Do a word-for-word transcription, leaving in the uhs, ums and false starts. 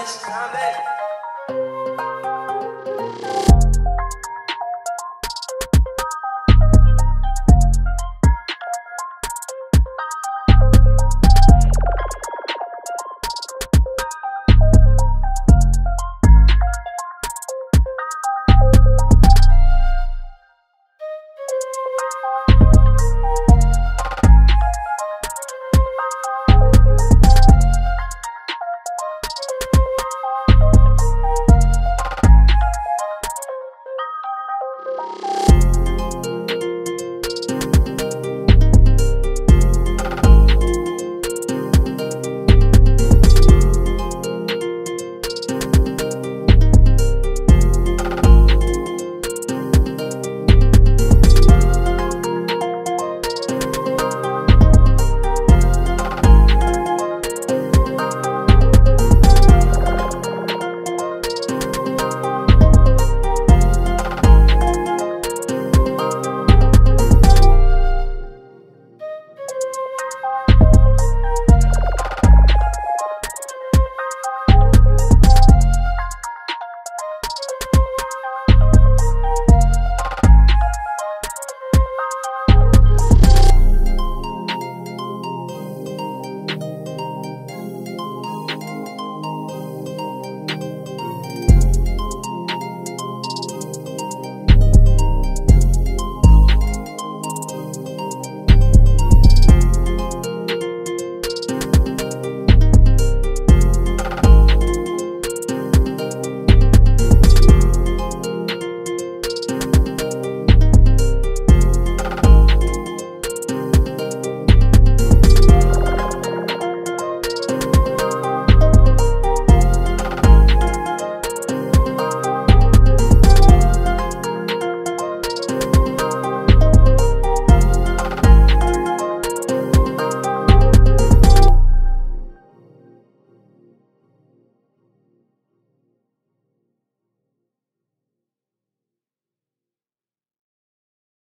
much. Amen.